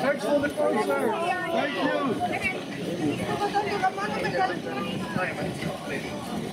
Excellent concert. Thank you.